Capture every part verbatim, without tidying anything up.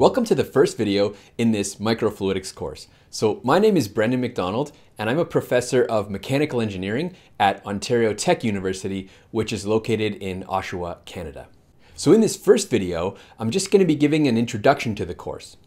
Welcome to the first video in this microfluidics course. So my name is Brendan McDonald, and I'm a professor of mechanical engineering at Ontario Tech University, which is located in Oshawa, Canada. So in this first video, I'm just going to be giving an introduction to the course.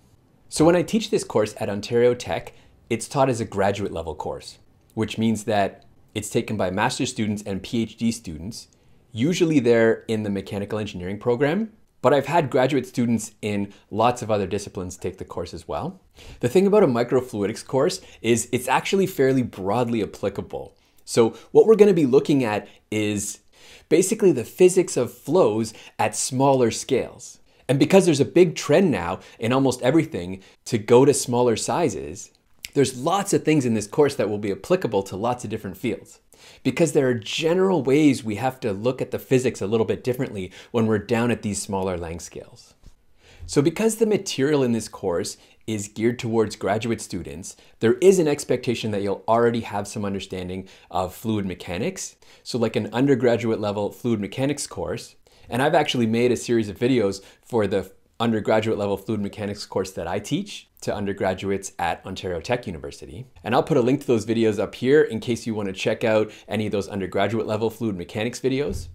So when I teach this course at Ontario Tech, it's taught as a graduate level course, which means that it's taken by master's students and PhD students. Usually they're in the mechanical engineering program, but I've had graduate students in lots of other disciplines take the course as well. The thing about a microfluidics course is it's actually fairly broadly applicable. So what we're going to be looking at is basically the physics of flows at smaller scales. And because there's a big trend now in almost everything to go to smaller sizes, there's lots of things in this course that will be applicable to lots of different fields. Because there are general ways we have to look at the physics a little bit differently when we're down at these smaller Lang scales. So because the material in this course is geared towards graduate students, there is an expectation that you'll already have some understanding of fluid mechanics. So like an undergraduate level fluid mechanics course, and I've actually made a series of videos for the undergraduate level fluid mechanics course that I teach to undergraduates at Ontario Tech University. And I'll put a link to those videos up here in case you want to check out any of those undergraduate level fluid mechanics videos.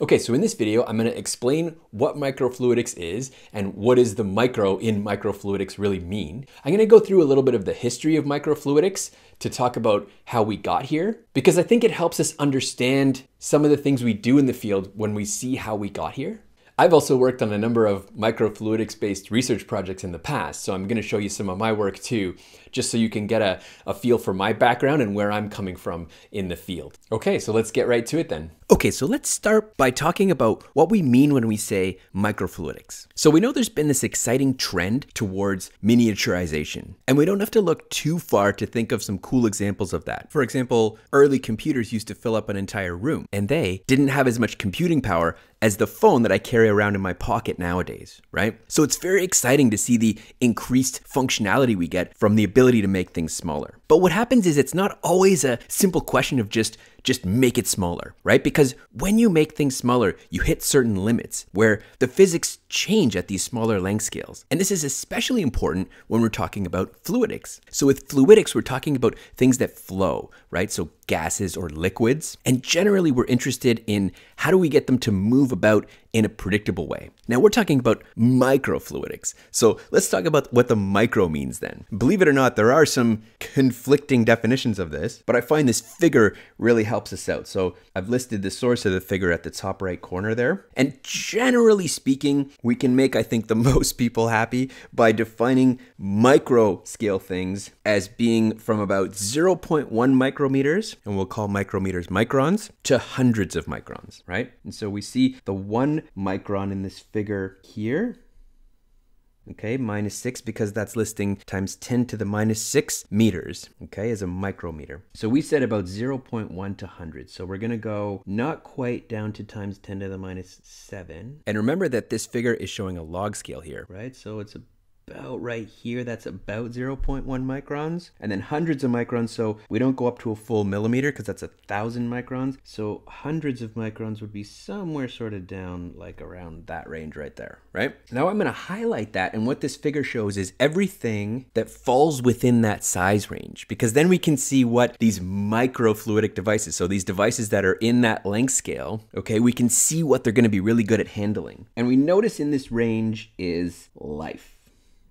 Okay, so in this video, I'm going to explain what microfluidics is and what is the micro in microfluidics really mean. I'm going to go through a little bit of the history of microfluidics to talk about how we got here, because I think it helps us understand some of the things we do in the field when we see how we got here. I've also worked on a number of microfluidics-based research projects in the past, so I'm going to show you some of my work too, just so you can get a, a feel for my background and where I'm coming from in the field. Okay, so let's get right to it then. Okay, so let's start by talking about what we mean when we say microfluidics. So we know there's been this exciting trend towards miniaturization, and we don't have to look too far to think of some cool examples of that. For example, early computers used to fill up an entire room, and they didn't have as much computing power as the phone that I carry around in my pocket nowadays, right? So it's very exciting to see the increased functionality we get from the ability to make things smaller. But what happens is it's not always a simple question of just, just make it smaller, right? Because when you make things smaller, you hit certain limits where the physics change at these smaller Lang scales. And this is especially important when we're talking about fluidics. So with fluidics, we're talking about things that flow, right? So gases or liquids. And generally we're interested in how do we get them to move about in a predictable way. Now we're talking about microfluidics. So let's talk about what the micro means then. Believe it or not, there are some conflicting definitions of this, but I find this figure really helps us out. So I've listed the source of the figure at the top right corner there. And generally speaking, we can make, I think, the most people happy by defining micro scale things as being from about zero point one micrometers, and we'll call micrometers microns, to hundreds of microns, right? And so we see the one micron in this figure here, okay, minus six, because that's listing times ten to the minus six meters, okay, as a micrometer. So we said about zero point one to one hundred. So we're going to go not quite down to times ten to the minus seven. And remember that this figure is showing a log scale here, right? So it's a about right here, that's about zero point one microns, and then hundreds of microns, so we don't go up to a full millimeter because that's a thousand microns, so hundreds of microns would be somewhere sort of down like around that range right there, right? Now I'm going to highlight that, and what this figure shows is everything that falls within that size range, because then we can see what these microfluidic devices, so these devices that are in that length scale, okay, we can see what they're going to be really good at handling. And we notice in this range is life.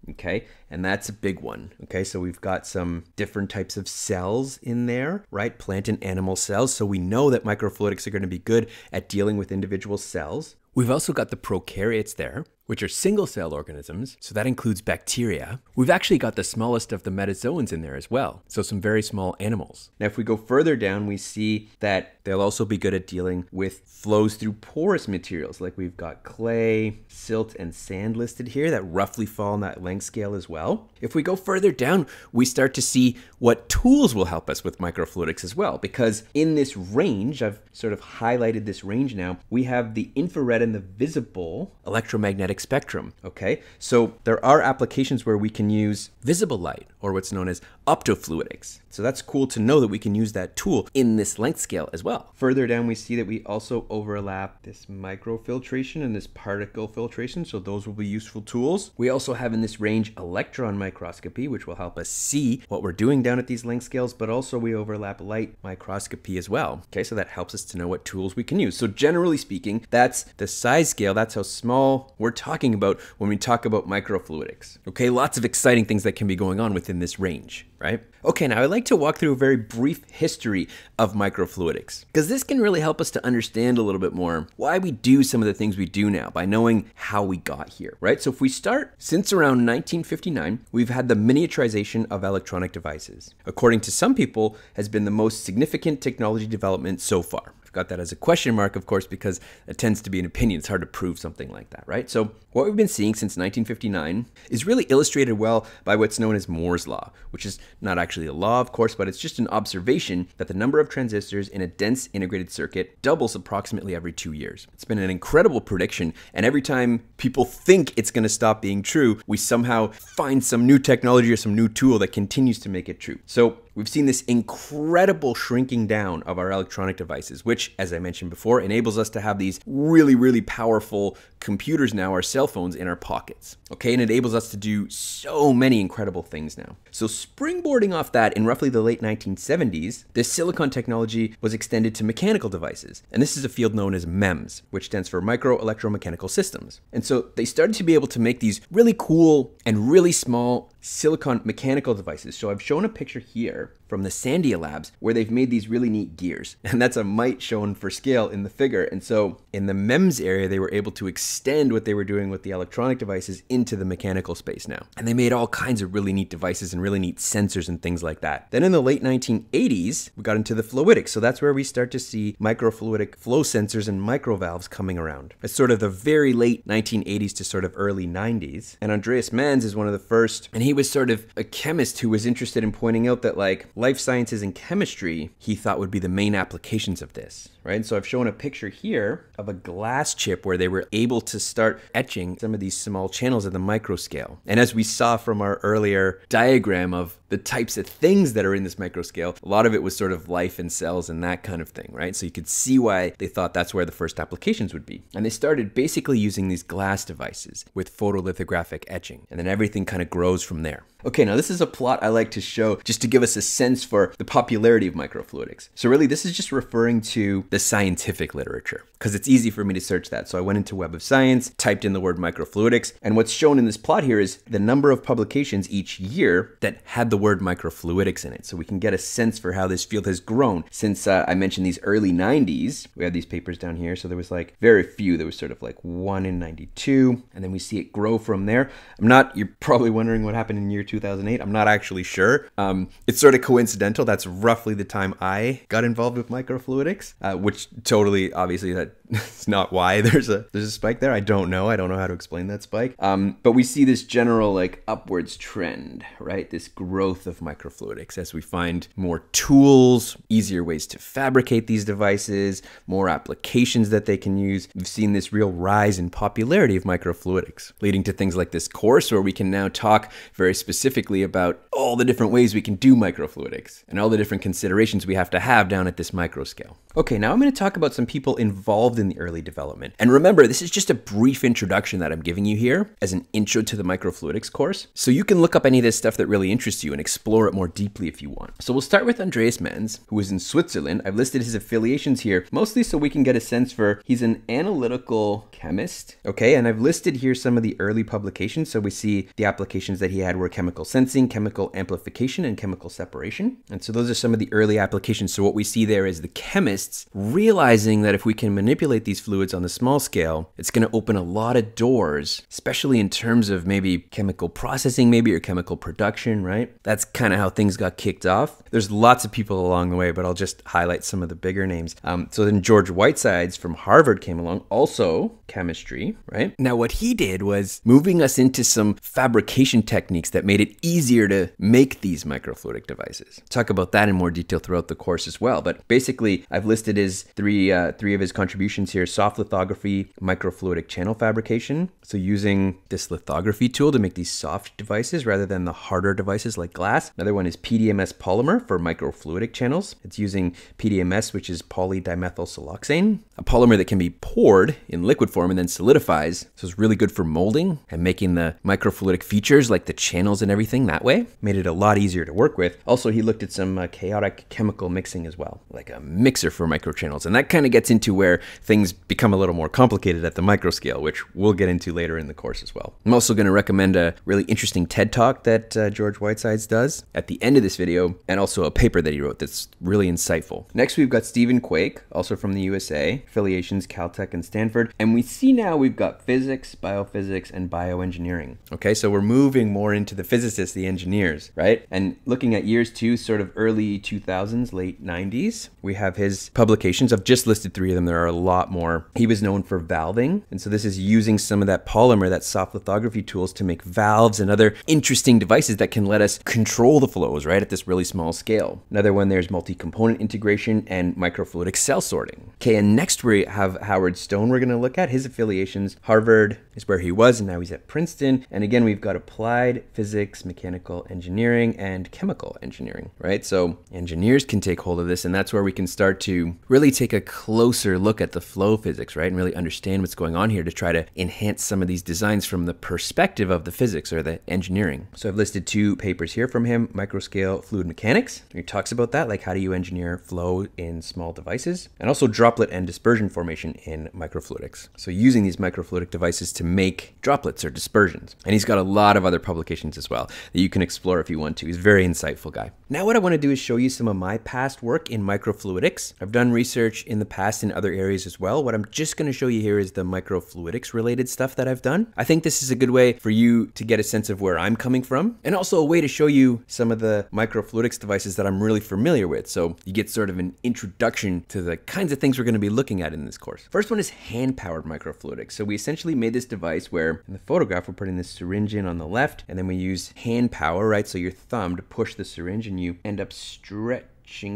Okay, and that's a big one. Okay, so we've got some different types of cells in there, right? Plant and animal cells. So we know that microfluidics are going to be good at dealing with individual cells. We've also got the prokaryotes there, which are single cell organisms. So that includes bacteria. We've actually got the smallest of the metazoans in there as well. So some very small animals. Now, if we go further down, we see that they'll also be good at dealing with flows through porous materials. Like we've got clay, silt, and sand listed here that roughly fall on that length scale as well. If we go further down, we start to see what tools will help us with microfluidics as well. Because in this range, I've sort of highlighted this range now, we have the infrared and the visible electromagnetic magnetic spectrum, okay? So there are applications where we can use visible light, or what's known as optofluidics. So that's cool to know that we can use that tool in this length scale as well. Further down, we see that we also overlap this microfiltration and this particle filtration, so those will be useful tools. We also have in this range electron microscopy, which will help us see what we're doing down at these length scales, but also we overlap light microscopy as well. Okay, so that helps us to know what tools we can use. So generally speaking, that's the size scale, that's how small we're talking about when we talk about microfluidics. Okay, lots of exciting things that can be going on within this range, right? Okay, now I'd like to walk through a very brief history of microfluidics, because this can really help us to understand a little bit more why we do some of the things we do now by knowing how we got here, right? So if we start since around nineteen fifty-nine, we've had the miniaturization of electronic devices, according to some people, has been the most significant technology development so far. Got that as a question mark, of course, because it tends to be an opinion. It's hard to prove something like that, right? So what we've been seeing since nineteen fifty-nine is really illustrated well by what's known as Moore's law, which is not actually a law, of course, but it's just an observation that the number of transistors in a dense integrated circuit doubles approximately every two years. It's been an incredible prediction, and every time people think it's going to stop being true, we somehow find some new technology or some new tool that continues to make it true. So we've seen this incredible shrinking down of our electronic devices, which, as I mentioned before, enables us to have these really, really powerful computers now, our cell phones in our pockets. Okay, and it enables us to do so many incredible things now. So springboarding off that, in roughly the late nineteen seventies, this silicon technology was extended to mechanical devices. And this is a field known as MEMS, which stands for micro electromechanical systems. And so they started to be able to make these really cool and really small silicon mechanical devices. So I've shown a picture here from the Sandia Labs where they've made these really neat gears. And that's a mite shown for scale in the figure. And so in the MEMS area, they were able to extend what they were doing with the electronic devices into the mechanical space now. And they made all kinds of really neat devices and really neat sensors and things like that. Then in the late nineteen eighties, we got into the fluidics. So that's where we start to see microfluidic flow sensors and microvalves coming around. It's sort of the very late nineteen eighties to sort of early nineties. And Andreas Manz is one of the first, and he He was sort of a chemist who was interested in pointing out that, like, life sciences and chemistry he thought would be the main applications of this, right? And so I've shown a picture here of a glass chip where they were able to start etching some of these small channels at the micro scale. And as we saw from our earlier diagram of the types of things that are in this micro scale, a lot of it was sort of life and cells and that kind of thing, right? So you could see why they thought that's where the first applications would be. And they started basically using these glass devices with photolithographic etching. And then everything kind of grows from there. Okay, now this is a plot I like to show just to give us a sense for the popularity of microfluidics. So really this is just referring to the scientific literature because it's easy for me to search that. So I went into Web of Science, typed in the word microfluidics, and what's shown in this plot here is the number of publications each year that had the word microfluidics in it. So we can get a sense for how this field has grown since uh, I mentioned these early nineties. We had these papers down here. So there was like very few. There was sort of like one in ninety-two, and then we see it grow from there. I'm not, you're probably wondering what happened in year two. two thousand eight. I'm not actually sure. Um, it's sort of coincidental. That's roughly the time I got involved with microfluidics, uh, which totally, obviously, that's not why there's a there's a spike there. I don't know. I don't know how to explain that spike. Um, but we see this general like upwards trend, right? This growth of microfluidics as we find more tools, easier ways to fabricate these devices, more applications that they can use. We've seen this real rise in popularity of microfluidics, leading to things like this course where we can now talk very specifically specifically about all the different ways we can do microfluidics and all the different considerations we have to have down at this micro scale. Okay, now I'm going to talk about some people involved in the early development. And remember, this is just a brief introduction that I'm giving you here as an intro to the microfluidics course. So you can look up any of this stuff that really interests you and explore it more deeply if you want. So we'll start with Andreas Manz, who is in Switzerland. I've listed his affiliations here, mostly so we can get a sense for he's an analytical chemist. Okay, and I've listed here some of the early publications. So we see the applications that he had were chemical chemical sensing, chemical amplification, and chemical separation. And so those are some of the early applications. So what we see there is the chemists realizing that if we can manipulate these fluids on the small scale, it's going to open a lot of doors, especially in terms of maybe chemical processing, maybe or chemical production, right? That's kind of how things got kicked off. There's lots of people along the way, but I'll just highlight some of the bigger names. Um, so then George Whitesides from Harvard came along, also chemistry, right? Now what he did was moving us into some fabrication techniques that made it easier to make these microfluidic devices. Talk about that in more detail throughout the course as well. But basically, I've listed his three uh, three of his contributions solutions here, soft lithography, microfluidic channel fabrication. So using this lithography tool to make these soft devices rather than the harder devices like glass. Another one is P D M S polymer for microfluidic channels. It's using P D M S, which is polydimethylsiloxane, a polymer that can be poured in liquid form and then solidifies. So it's really good for molding and making the microfluidic features like the channels and everything that way. Made it a lot easier to work with. Also, he looked at some uh, chaotic chemical mixing as well, like a mixer for microchannels. And that kind of gets into where things become a little more complicated at the micro scale, which we'll get into later in the course as well. I'm also going to recommend a really interesting TED Talk that uh, George Whitesides does at the end of this video, and also a paper that he wrote that's really insightful. Next, we've got Stephen Quake, also from the U S A, affiliations Caltech and Stanford. And we see now we've got physics, biophysics, and bioengineering. Okay, so we're moving more into the physicists, the engineers, right? And looking at years two, sort of early two thousands, late nineties, we have his publications. I've just listed three of them. There are a lot more. He was known for valving. And so this is using some of that polymer, that soft lithography tools to make valves and other interesting devices that can let us control the flows, right, at this really small scale. Another one, there's multi-component integration and microfluidic cell sorting. Okay, and next we have Howard Stone we're gonna look at. His affiliations, Harvard is where he was, and now he's at Princeton. And again, we've got applied physics, mechanical engineering, and chemical engineering, right? So engineers can take hold of this, and that's where we can start to really take a closer look at the flow physics, right? And really understand what's going on here to try to enhance some of these designs from the perspective of the physics or the engineering. So I've listed two papers here from him, Microscale Fluid Mechanics. He talks about that, like how do you engineer flow in small devices, and also droplet and dispersion formation in microfluidics. So using these microfluidic devices to make droplets or dispersions. And he's got a lot of other publications as well that you can explore if you want to. He's a very insightful guy. Now what I want to do is show you some of my past work in microfluidics. I've done research in the past in other areas as well. What I'm just going to show you here is the microfluidics related stuff that I've done. I think this is a good way for you to get a sense of where I'm coming from, and also a way to show you some of the microfluidics devices that I'm really familiar with. So you get sort of an introduction to the kinds of things we're going to be looking at in this course. First one is hand-powered microfluidics. So we essentially made this device where in the photograph, we're putting this syringe in on the left, and then we use hand power, right? So your thumb to push the syringe, and you end up stretching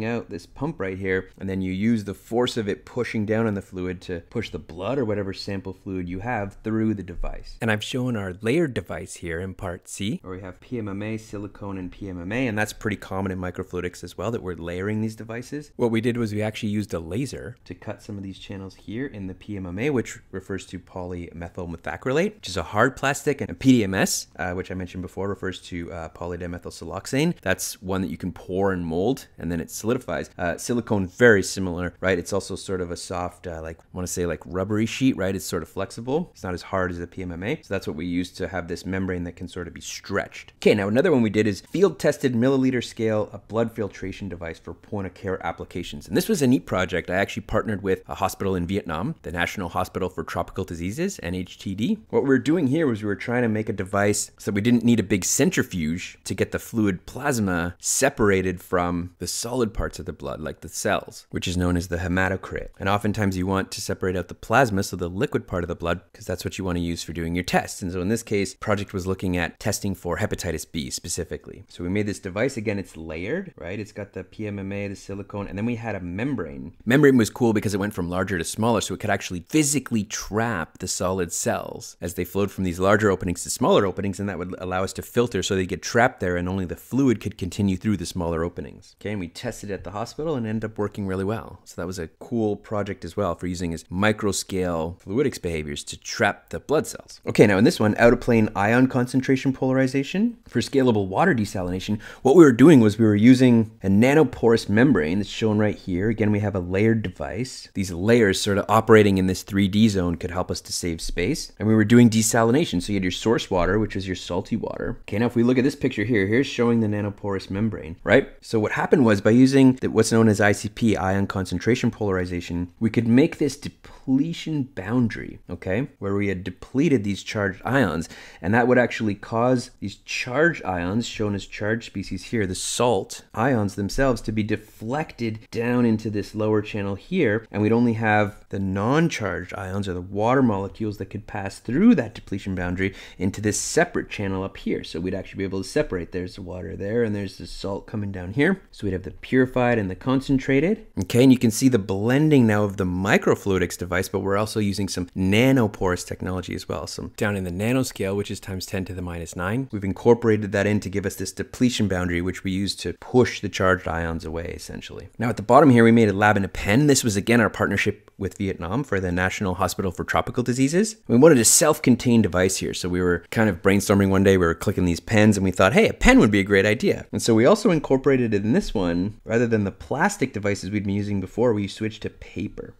out this pump right here, and then you use the force of it pushing down on the fluid to push the blood or whatever sample fluid you have through the device. And I've shown our layered device here in part C, where we have P M M A, silicone, and P M M A, and that's pretty common in microfluidics as well, that we're layering these devices. What we did was we actually used a laser to cut some of these channels here in the P M M A, which refers to polymethyl methacrylate, which is a hard plastic, and P D M S, uh, which I mentioned before, refers to uh, polydimethylsiloxane. That's one that you can pour and mold, and then it solidifies. Uh, silicone, very similar, right? It's also sort of a soft, uh, like, I want to say like rubbery sheet, right? It's sort of flexible. It's not as hard as the P M M A. So that's what we use to have this membrane that can sort of be stretched. Okay, now another one we did is field-tested milliliter scale, a blood filtration device for point-of-care applications. And this was a neat project. I actually partnered with a hospital in Vietnam, the National Hospital for Tropical Diseases, N H T D. What we were doing here was we were trying to make a device so we didn't need a big centrifuge to get the fluid plasma separated from the solid parts of the blood, like the cells, which is known as the hematocrit. And oftentimes you want to separate out the plasma, so the liquid part of the blood, because that's what you want to use for doing your tests. And so in this case, project was looking at testing for hepatitis B specifically. So we made this device. Again, it's layered, right? It's got the P M M A, the silicone, and then we had a membrane. Membrane was cool because it went from larger to smaller, so it could actually physically trap the solid cells as they flowed from these larger openings to smaller openings, and that would allow us to filter so they get trapped there and only the fluid could continue through the smaller openings. Okay, and we tested at the hospital and ended up working really well. So that was a cool project as well for using his microscale fluidics behaviors to trap the blood cells. Okay, now in this one, out-of-plane ion concentration polarization for scalable water desalination, what we were doing was we were using a nanoporous membrane that's shown right here. Again, we have a layered device. These layers sort of operating in this three D zone could help us to save space. And we were doing desalination. So you had your source water, which was your salty water. Okay, now if we look at this picture here, here's showing the nanoporous membrane, right? So what happened was by using the, what's known as I C P, ion concentration polarization, we could make this depletion boundary, okay, where we had depleted these charged ions, and that would actually cause these charged ions, shown as charged species here, the salt ions themselves, to be deflected down into this lower channel here, and we'd only have the non-charged ions or the water molecules that could pass through that depletion boundary into this separate channel up here. So we'd actually be able to separate. There's the water there, and there's the salt coming down here. So we'd have the purified and the concentrated. Okay, and you can see the blending now of the microfluidics device, but we're also using some nanoporous technology as well. Some down in the nanoscale, which is times ten to the minus nine. We've incorporated that in to give us this depletion boundary, which we use to push the charged ions away, essentially. Now at the bottom here, we made a lab in a pen. This was again our partnership with Vietnam for the National Hospital for Tropical Diseases. We wanted a self-contained device here. So we were kind of brainstorming one day, we were clicking these pens and we thought, hey, a pen would be a great idea. And so we also incorporated in this one, rather than the plastic devices we'd been using before, we switched to paper.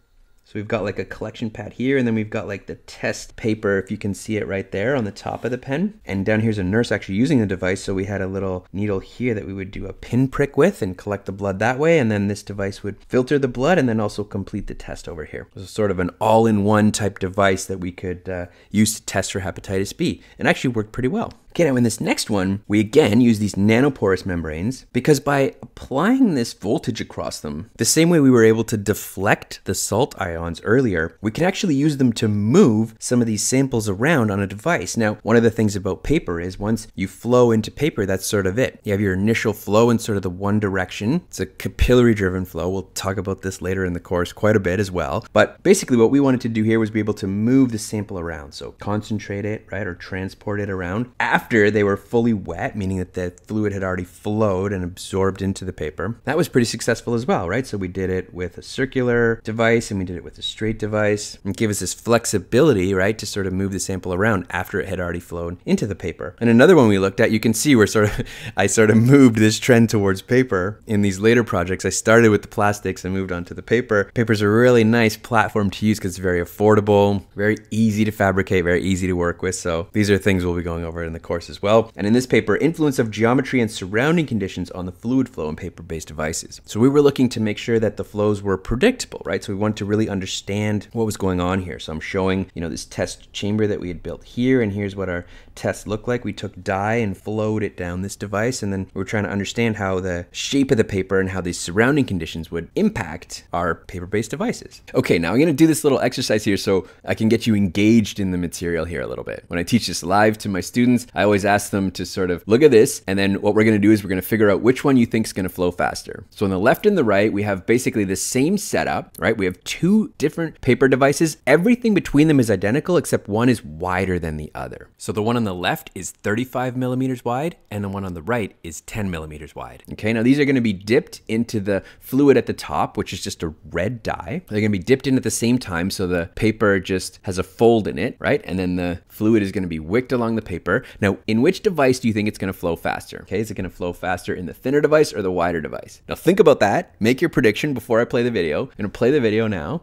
So we've got like a collection pad here, and then we've got like the test paper, if you can see it right there on the top of the pen. And down here's a nurse actually using the device. So we had a little needle here that we would do a pin prick with and collect the blood that way. And then this device would filter the blood and then also complete the test over here. It was sort of an all-in-one type device that we could uh, use to test for hepatitis B, and actually worked pretty well. Okay, now in this next one, we again use these nanoporous membranes, because by applying this voltage across them, the same way we were able to deflect the salt ions earlier, we can actually use them to move some of these samples around on a device. Now, one of the things about paper is once you flow into paper, that's sort of it. You have your initial flow in sort of the one direction. It's a capillary-driven flow. We'll talk about this later in the course quite a bit as well. But basically what we wanted to do here was be able to move the sample around. So concentrate it, right, or transport it around. After they were fully wet, meaning that the fluid had already flowed and absorbed into the paper. That was pretty successful as well, right? So we did it with a circular device and we did it with a straight device, and gave us this flexibility, right, to sort of move the sample around after it had already flown into the paper. And another one we looked at, you can see we're sort of, I sort of moved this trend towards paper in these later projects. I started with the plastics and moved on to the paper. Paper's a really nice platform to use because it's very affordable, very easy to fabricate, very easy to work with. So these are things we'll be going over in the course as well. And in this paper, influence of geometry and surrounding conditions on the fluid flow in paper-based devices. So we were looking to make sure that the flows were predictable, right? So we wanted to really understand what was going on here. So I'm showing, you know, this test chamber that we had built here, and here's what our tests looked like. We took dye and flowed it down this device, and then we were trying to understand how the shape of the paper and how these surrounding conditions would impact our paper-based devices. Okay, now I'm gonna do this little exercise here so I can get you engaged in the material here a little bit. When I teach this live to my students, I always ask them to sort of look at this, and then what we're gonna do is we're gonna figure out which one you think is gonna flow faster. So on the left and the right, we have basically the same setup, right? We have two different paper devices. Everything between them is identical, except one is wider than the other. So the one on the left is thirty-five millimeters wide, and the one on the right is ten millimeters wide. Okay, now these are gonna be dipped into the fluid at the top, which is just a red dye. They're gonna be dipped in at the same time, so the paper just has a fold in it, right? And then the fluid is gonna be wicked along the paper. Now, Now, in which device do you think it's gonna flow faster? Okay, is it gonna flow faster in the thinner device or the wider device? Now think about that, make your prediction before I play the video. I'm gonna play the video now.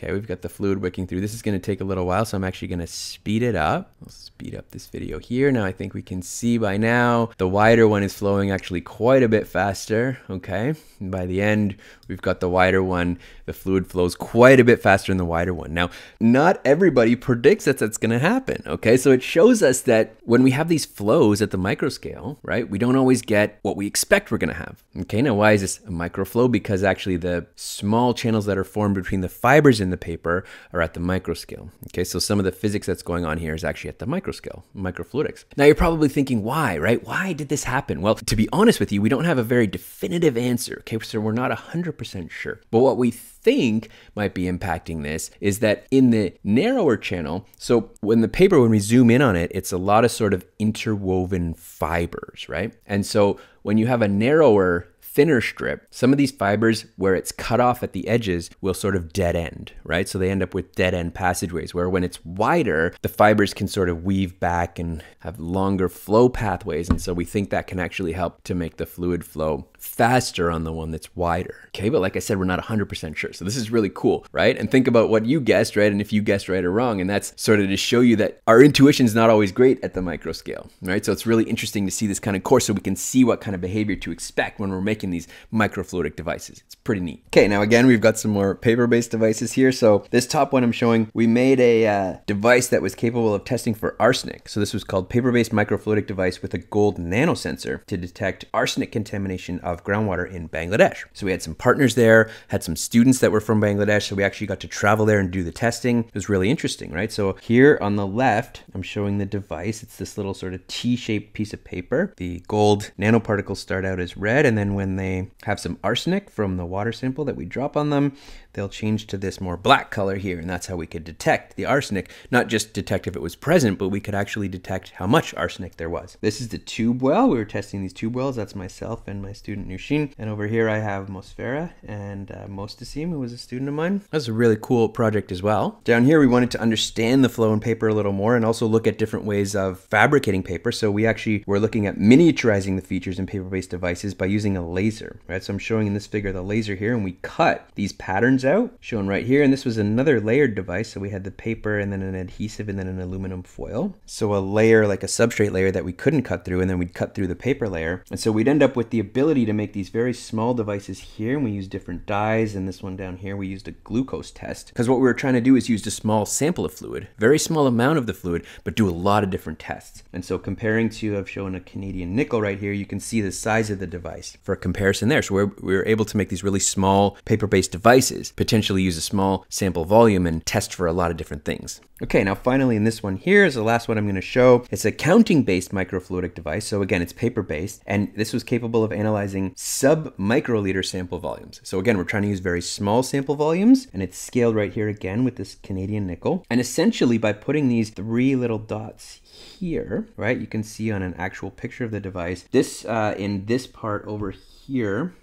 Okay, we've got the fluid wicking through. This is gonna take a little while, so I'm actually gonna speed it up. I'll speed up this video here. Now I think we can see by now, the wider one is flowing actually quite a bit faster, okay? And by the end, we've got the wider one. The fluid flows quite a bit faster in the wider one. Now, not everybody predicts that that's gonna happen, okay? So it shows us that when we have these flows at the microscale, right, we don't always get what we expect we're gonna have. Okay, now why is this a microflow? Because actually the small channels that are formed between the fibers in the paper are at the microscale. Okay, so some of the physics that's going on here is actually at the microscale, microfluidics. Now you're probably thinking, why, right? Why did this happen? Well, to be honest with you, we don't have a very definitive answer. Okay, so we're not one hundred percent sure. But what we think might be impacting this is that in the narrower channel, so when the paper, when we zoom in on it, it's a lot of sort of interwoven fibers, right? And so when you have a narrower thinner strip, some of these fibers where it's cut off at the edges will sort of dead end, right? So they end up with dead end passageways, where when it's wider, the fibers can sort of weave back and have longer flow pathways. And so we think that can actually help to make the fluid flow faster on the one that's wider. Okay, but like I said, we're not one hundred percent sure. So this is really cool, right? And think about what you guessed, right? And if you guessed right or wrong, and that's sort of to show you that our intuition is not always great at the micro scale, right? So it's really interesting to see this kind of course so we can see what kind of behavior to expect when we're making these microfluidic devices. It's pretty neat. Okay, now again, we've got some more paper-based devices here. So this top one I'm showing, we made a uh, device that was capable of testing for arsenic. So this was called paper-based microfluidic device with a gold nanosensor to detect arsenic contamination of groundwater in Bangladesh. So we had some partners there, had some students that were from Bangladesh. So we actually got to travel there and do the testing. It was really interesting, right? So here on the left, I'm showing the device. It's this little sort of T-shaped piece of paper. The gold nanoparticles start out as red, and then when they have some arsenic from the water sample that we drop on them, they'll change to this more black color here, and that's how we could detect the arsenic. Not just detect if it was present, but we could actually detect how much arsenic there was. This is the tube well. We were testing these tube wells. That's myself and my student Nushin. And over here I have Mosfera and uh, Mostasim, who was a student of mine. That's a really cool project as well. Down here we wanted to understand the flow in paper a little more and also look at different ways of fabricating paper. So we actually were looking at miniaturizing the features in paper-based devices by using a laser, right? So I'm showing in this figure the laser here, and we cut these patterns out, shown right here. And this was another layered device. So we had the paper and then an adhesive and then an aluminum foil. So a layer, like a substrate layer that we couldn't cut through, and then we'd cut through the paper layer. And so we'd end up with the ability to make these very small devices here, and we used different dyes. And this one down here, we used a glucose test, because what we were trying to do is use a small sample of fluid, very small amount of the fluid, but do a lot of different tests. And so comparing to, I've shown a Canadian nickel right here, you can see the size of the device for a comparison there. So we're, we were able to make these really small paper-based devices, potentially use a small sample volume and test for a lot of different things. Okay, now finally in this one here is the last one I'm going to show. It's a counting-based microfluidic device. So again, it's paper-based, and this was capable of analyzing sub-microliter sample volumes. So again, we're trying to use very small sample volumes, and it's scaled right here again with this Canadian nickel. And essentially by putting these three little dots here, right, you can see on an actual picture of the device, this uh, in this part over here,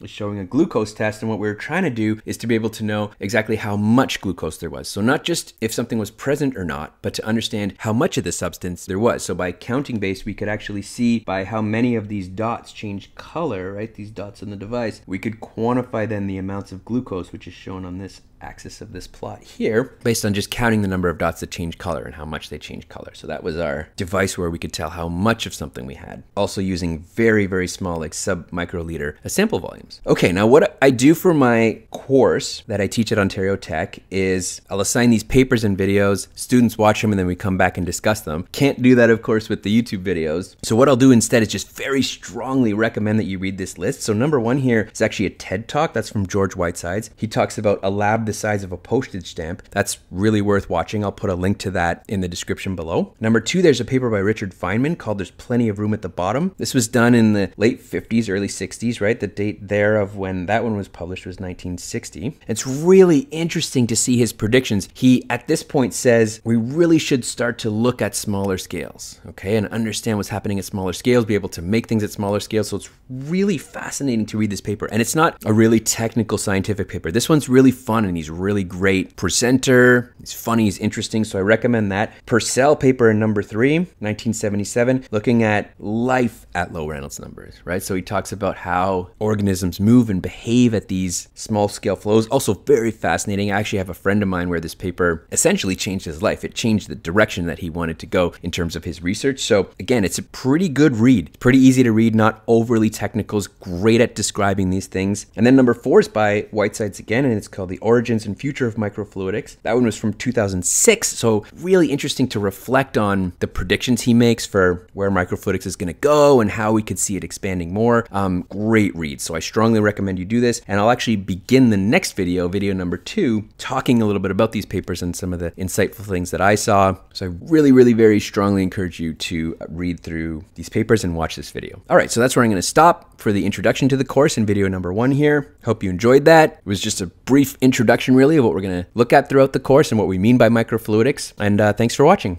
is showing a glucose test. And what we were trying to do is to be able to know exactly how much glucose there was. So not just if something was present or not, but to understand how much of the substance there was. So by counting base, we could actually see by how many of these dots change color, right? These dots on the device, we could quantify then the amounts of glucose, which is shown on this axis of this plot here, based on just counting the number of dots that change color and how much they change color. So that was our device where we could tell how much of something we had. Also using very, very small, like sub-microliter sample volumes. Okay, now what I do for my course that I teach at Ontario Tech is I'll assign these papers and videos, students watch them, and then we come back and discuss them. Can't do that, of course, with the YouTube videos. So what I'll do instead is just very strongly recommend that you read this list. So number one here is actually a TED Talk. That's from George Whitesides. He talks about a lab the size of a postage stamp. That's really worth watching. I'll put a link to that in the description below. Number two, there's a paper by Richard Feynman called There's Plenty of Room at the Bottom. This was done in the late fifties, early sixties, right? The date there of when that one was published was nineteen sixty. It's really interesting to see his predictions. He, at this point, says, we really should start to look at smaller scales, okay? And understand what's happening at smaller scales, be able to make things at smaller scales. So it's really fascinating to read this paper. And it's not a really technical scientific paper. This one's really fun, and he's really great presenter. He's funny, he's interesting, so I recommend that. Purcell paper in number three, nineteen seventy-seven, looking at life at low Reynolds numbers, right? So he talks about how organisms move and behave at these small scale flows. Also very fascinating. I actually have a friend of mine where this paper essentially changed his life. It changed the direction that he wanted to go in terms of his research. So again, it's a pretty good read. It's pretty easy to read, not overly technical, is great at describing these things. And then number four is by Whitesides again, and it's called The Origin Origins and Future of Microfluidics. That one was from two thousand six, so really interesting to reflect on the predictions he makes for where microfluidics is going to go and how we could see it expanding more. Um, great read, so I strongly recommend you do this, and I'll actually begin the next video, video number two, talking a little bit about these papers and some of the insightful things that I saw. So I really, really, very strongly encourage you to read through these papers and watch this video. All right, so that's where I'm going to stop for the introduction to the course in video number one here. Hope you enjoyed that. It was just a brief introduction really of what we're going to look at throughout the course and what we mean by microfluidics. And uh, thanks for watching.